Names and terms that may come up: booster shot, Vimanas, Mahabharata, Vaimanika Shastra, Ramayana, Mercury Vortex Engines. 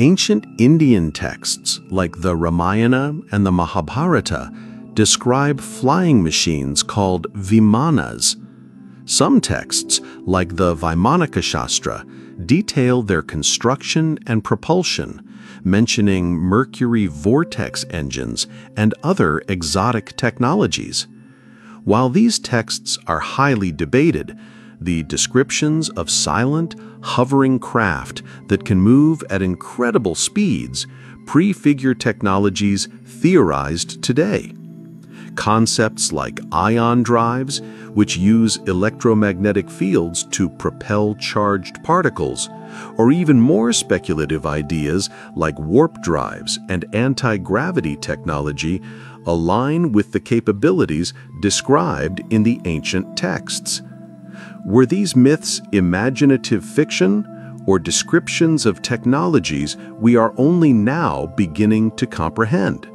Ancient Indian texts like the Ramayana and the Mahabharata describe flying machines called Vimanas. Some texts, like the Vaimanika Shastra, detail their construction and propulsion, mentioning Mercury Vortex engines and other exotic technologies. While these texts are highly debated, the descriptions of silent, hovering craft that can move at incredible speeds prefigure technologies theorized today. Concepts like ion drives, which use electromagnetic fields to propel charged particles, or even more speculative ideas like warp drives and anti-gravity technology, align with the capabilities described in the ancient texts. Were these myths imaginative fiction or descriptions of technologies we are only now beginning to comprehend?